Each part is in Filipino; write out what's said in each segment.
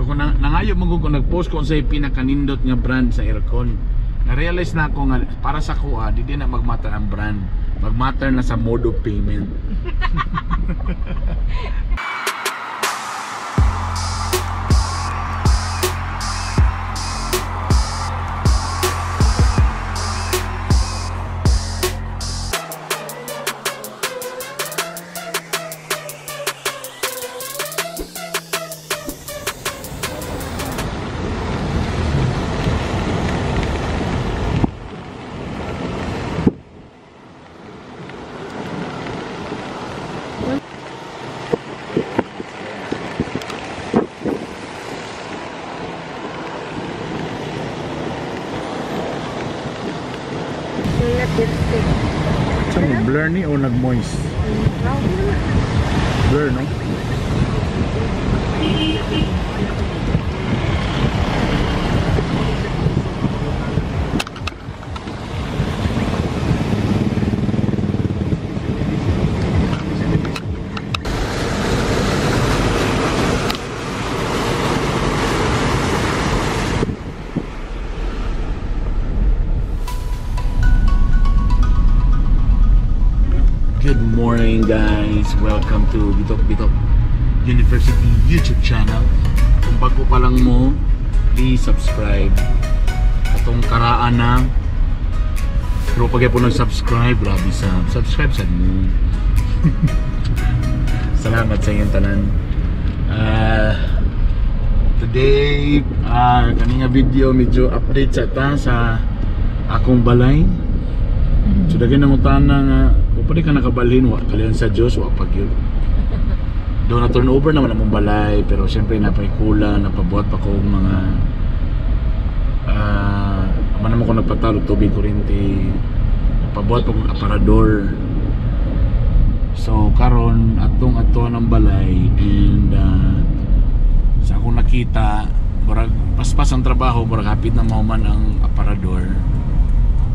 So kung nangayo mong kung nagpost ko sa'y pinakanindot nga brand sa aircon, na-realize na ako nga para sa kuha, di na magmatter ang brand, magmatter na sa mode of payment. Blur ni o nag-moist? Blur, no? Morning guys, welcome to Bitok Bitok University YouTube channel. Kung bago pa lang mo, please subscribe. Atong karaan na pero pag po nag-subscribe, grabe sa subscribe sa mo. Salamat sa inyong tanan. Today, kaninga video medyo update sa ta sa akong balay. So dagay na mo tanang pwede ka nakabalhin, wala kalihan sa Diyos, wala pag yun. Doon na turnover naman ang balay, pero siyempre napakikula, napabuhat pa ko mga ama naman ko nagpatalo, tubig kurinti, napabuhat pa ko aparador. So karon atong ang balay, and sa akong nakita, paspas ang trabaho, hapit na mahuman ang aparador.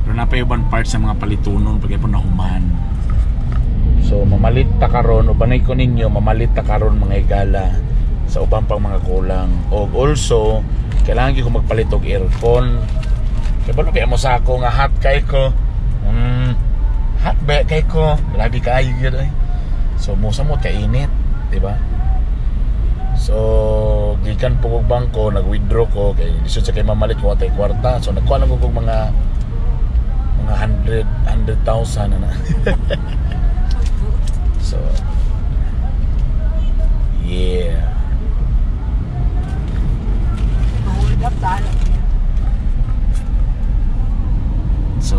Pero napayuban parts sa mga palitunon pag po nahuman. So mamalit ta karon, ubanay ko ninyo, mamalit ta karon mga igala sa ubang pang mga kulang. O also, kailangan ko magpalit og aircon. Kay balo kay mo sa ako nga hot kay ko. Hot ba kay ko? Grabe kaayo gyud ay. So mosamot ka init, di ba? So gikan po og bangko, nag-withdraw ko kay lisod sa kay mamalit ko atay kwarta. So nagkuha lang ko og mga 100,000 na. So, yeah. So,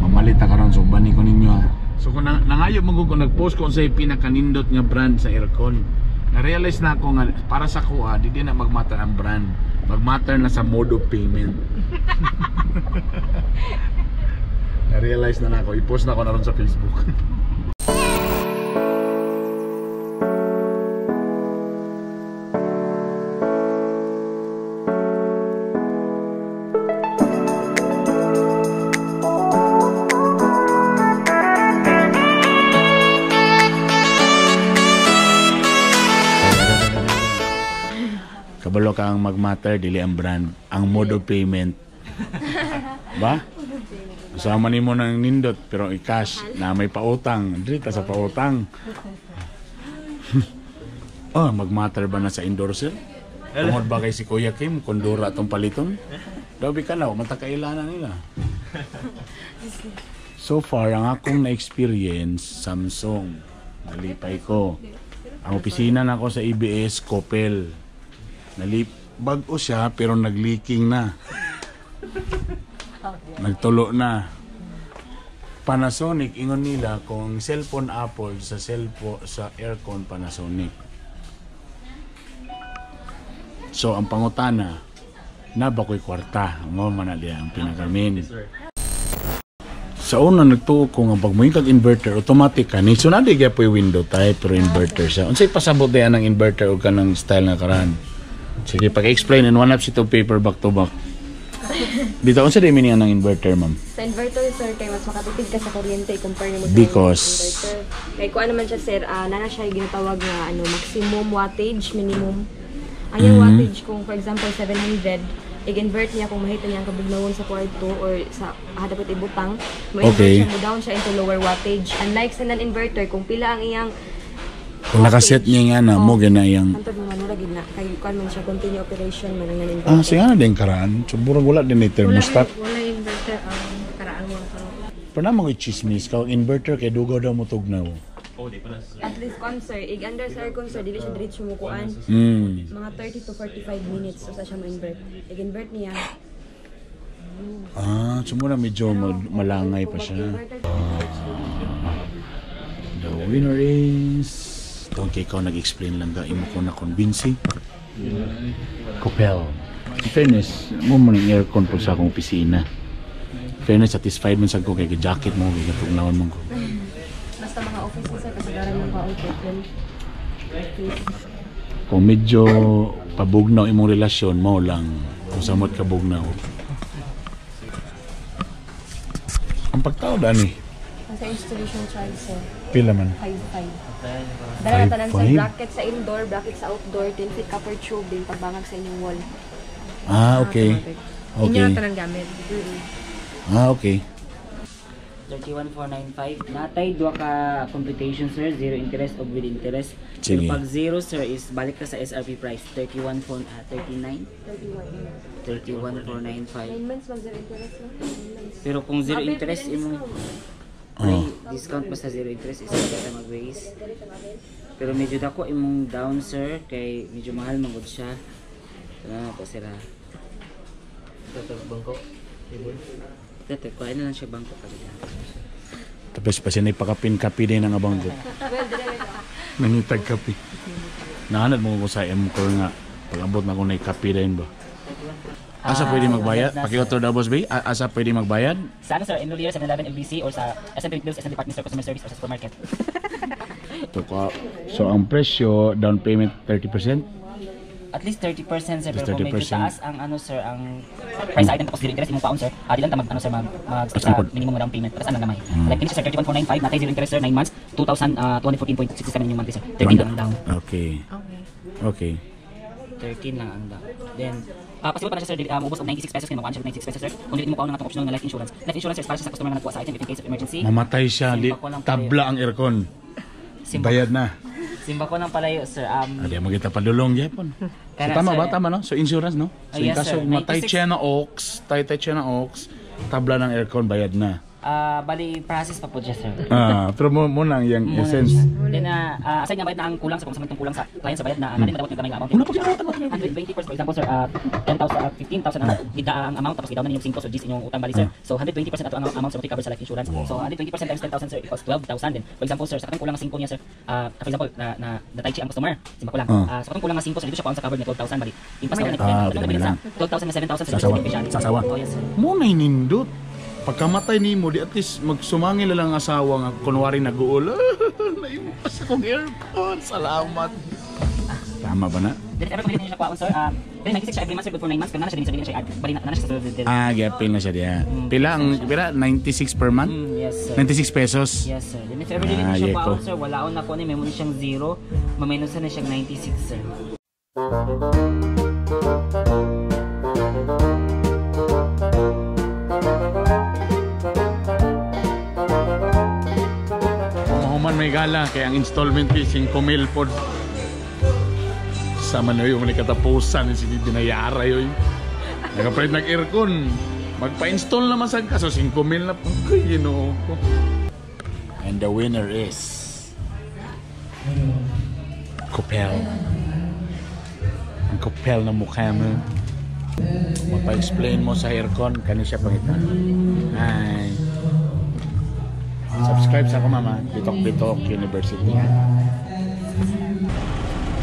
mamalit na karon, so bani ko ninyo ha. So, kung nangayo mo kung nag-post ko sa'y pinakanindot nga brand sa aircon, na-realize na ako nga para sa kuha, di na magmatter ang brand, magmatter na sa mode of payment. Na-realize na ako, i-post na ako na ron sa Facebook. Kabalo ka ang magmatter, dili ang brand, ang mode of payment. Ba? Kasama ni mo ng nindot, pero i-cash na may pautang. Drita sa pautang. Oh, magmatter ba na sa endorser? Tungod ba kay si Kuya Kim, kondura atong paliton? Dabi ka na, matakailanan nila. So far, ang akong na-experience, Samsung. Nalipay ko. Ang opisina na ako sa IBS Coppel. Bago siya, pero nag-leaking na. Nagtulo na. Panasonic, ingon nila kung cellphone Apple sa aircon Panasonic. So ang pangutana, nabakoy kwarta. Mo manali ang pinakamin. Sa una nagtuo ko nga pag mo yung inverter automatic ka ni sunod gyud po window type pero inverter siya. Unsay pasabot dayon ang inverter o kanang style nga karan? Sige, pag-explain in one up si to paper back to back. Dito, unsa day meaning anang inverter, ma'am? Sa inverter, sir, kay mas makatipid ka sa kuryente compare nimo sa inverter. Kay kuan naman siya, sir, nana siya ginatawag nga ano, maximum wattage, minimum. Ang wattage kung for example 700, i-invert niya kung mahita niya ang kabugnawon sa kwarto or sa dapat ibutang, mo-invert siya, mo-down siya into lower wattage. Unlike sa non-inverter, kung pila ang iyang kung nakaset niya nga na, mo ganayang antod mo nga, nuragin na. Kayo kan man siya, continue operation man ang non-inverter. Ah, siya na din karaan. Suburang wala din na thermostat. Wala inverter ang karaan mo. Pero naman ko'y chismis, kung inverter kay dugaw daw mo tugnaw. At least concert, i-under sa concert, dili siya diretso mukuan. Mga 30 to 45 minutes usa siya ma-invert. I-invert niya. Ah, sumura medyo malangay pa siya. The winner is... Ito kay ikaw nag-explain lang ga, imo ko na convincing. Coppel. In fairness, mo man ang aircon po sa akong opisina. In fairness, satisfied man sa ko kay jacket mo, kay katugnawan mo ko. Sa mga office nila kasi garan ng pa-open. Kung medyo pabugnaw imong relasyon mo lang, kung samot ka bugnaw. Ang pagtao dani. Sa installation charge, sir. Pila man? 5-5. Dala na tanan sa bracket sa indoor, bracket sa outdoor, 10 feet copper tube din pagbangag sa inyong wall. Ah, okay. Okay. Inyo na tanan gamit. Ah, okay. 31495 natay duha ka computation, sir, zero interest o with interest. Sige. Pag zero, sir, is balik ka sa SRP price 31495. Payments mag zero interest lang. Pero kung zero interest imo discount pa sa zero interest is kita mag-raise. Pero medyo dako imong down, sir, kay medyo mahal magud siya. Tara ko sira. Tatag bangko. Dati, kuhain na lang siya bangko kagaya. Tapos pa siya naipakapin-kapi din ang abangko. Nanitag-kapi. Nahanad mo ko sa M-Core nga. Pag-abot na kung naikapi din ba? Asa pwede magbayad? Pakiotro daw, boss B? Asa pwede magbayad? Sa ano, sir? Enroll year 7-11 LBC or sa SM Bills, SM Department Store, Customer Service or sa supermarket. So, ang presyo, down payment 30%? At least 30%, sir, pero kung medyo taas ang ano, sir, ang price item tapos direct interest imong paon, sir, di lang ta mag, ano, sir, sa minimum down payment tapos ano gamay. Like finish, sir, 31495 natay zero interest, sir, 9 months 2,214.67 inyong monthly, sir, 13 lang down. Okay 13 lang ang down, then pasibo pa na siya, sir, maubos og 96 pesos kay makuha siya 96 pesos, sir, kung dili mo paon ang atong optional nga life insurance. Life insurance, sir, para sa customer nga nakuha sa item in case of emergency. Mamatay siya, tabla ang aircon, bayad na. Simba ko ng palayo, sir. Adi, magkita padulong, Japon. So, tama ba? Tama, no? So, insurance, no? So, in kaso, matay siya na ox, tay-tay siya na ox, tabla ng aircon, bayad na. Bali, process pa po siya, sir. Pero muna ang yung essence. Then, aside nga, bayad na ang kulang, kung samantang kulang sa client, sa bayad na, natin madawat ng gamay nga amount. 120 for example, sir, 15,000 ang amount, tapos idaw na ninyong 5 so 10 inyong utang, bali, sir. So, 120% ato ang amount, sir, cover sa life insurance. So, 120% times 10,000, sir, equals 12,000. Then, for example, sir, sa katong kulang na 5 niya, sir, for example, na-type siya ang customer, simba ko lang. Sa katong kulang na 5, sir, dito siya paon sa cover na 12,000, bali. Impas na lang, 12,000 na 7,000, sir, sasawa. Muna inindot. Pagkamatay ni mo, di at least magsumangil lang ang asawa nga kunwari nag-uol. Naimupas akong aircon. Salamat. Tama ba na? Dito, ever kung bilhin niya siya kwaon, sir. Dito, nag-isik siya every month, sir, good for 9 months. Pero nana siya din siya. Bali, nana siya sa... Gapil na siya diya. Pila? 96 per month? Yes, sir. 96 pesos? Yes, sir. Dito, ever bilhin niya siya kwaon, sir. Walaon na ko na. May muna siyang 0. Mamenosan na siyang 96, sir. May gala kaya ang installment fee 5,000 po sama na yung manikatapusan yung sinidinayara yun nagkapalit ng aircon magpa-install naman sa kaso 5,000 na po you know. And the winner is Coppel. Ang Coppel na mukha mo mapa-explain mo sa aircon kanisya pangitan. Hi, subscribe sa ako, mama. Bitok Bitok University.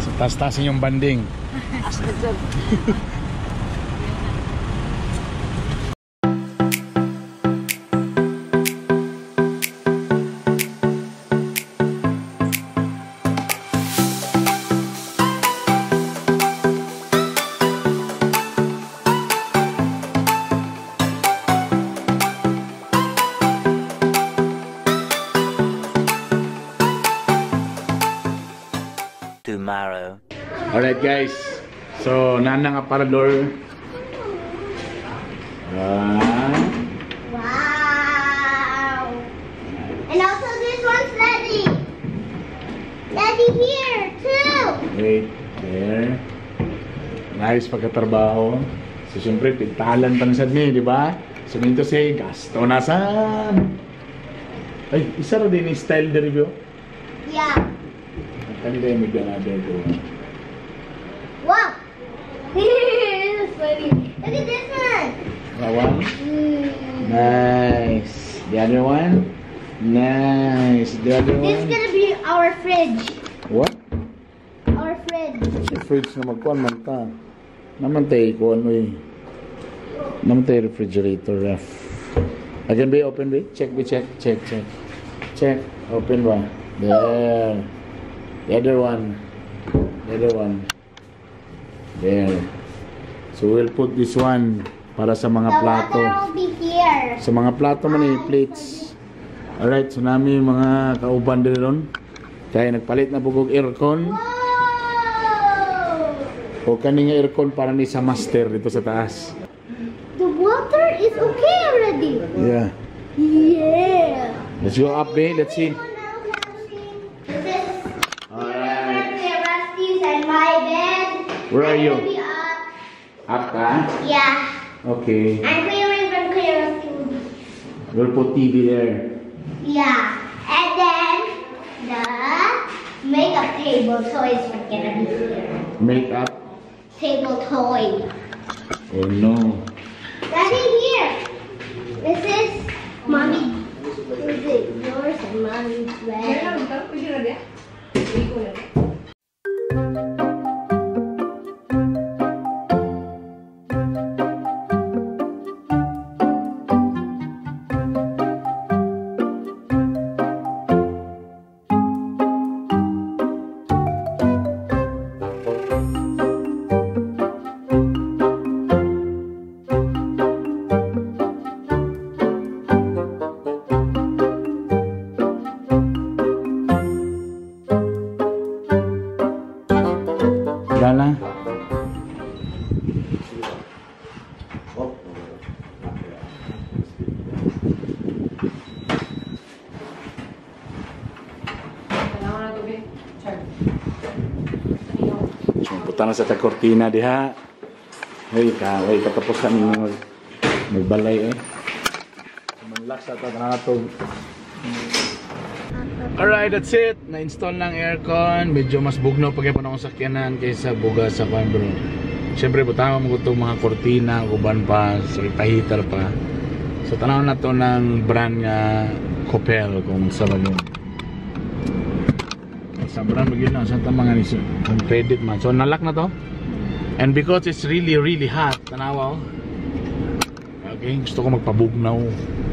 So, tas-tasin yung banding. tomorrow. Alright guys, so nanang aparador. Wow. And also this one's ready. Ready here too. Wait, there. Nice pagkatrabaho. So syempre, pintalan pa na sad ni, di ba? So nito say, gasto na saan? Ay, isa rin din yung style de review? Yeah. Ang kanila yung magdanada ko. Wow! That's funny. Look at this one! That one? Nice. The other one? Nice. The other one? This is gonna be our fridge. What? Our fridge. The fridge na magkuhan man ta. Namantay ko ano eh. Namantay refrigerator ref. Again be open be. Check be check. Check. Open ba. There. The other one. There. So we'll put this one para sa mga plato. The water will be here. Sa mga plato man eh, plates. Alright, so nami mga kauban din ron. Kaya nagpalit na bugog aircon. O kaning aircon para ni sa master dito sa taas. The water is okay already. Yeah. Yeah. Let's go up there. Let's see. This is Rusty's and my bed. Where are you? Up, huh? Yeah. Okay. I'm clearing from Clear's TV. We'll put TV there. Yeah. And then the makeup table toys are gonna be here. Makeup? Table toy. Oh no. Daddy, here. This is mommy. This is yours and mommy's bed. Punta na sa cortina diha. Hey, katapos kami magbalay eh. Manlak sa tatanatog. Alright, that's it. Na-install ng aircon. Medyo mas bugno pagay pa na akong sakyanan kaysa bugas sa pan, bro. Siyempre, butang mo itong mga cortina, guban pa, heater pa. So, tanaw na to ng brand nga Coppel kung sa bagay. Sobrang bigyan na sa mga nisip ang credit man, so nalak na to, and because it's really hot, tanawa, okay, gusto ko magpabugnaw.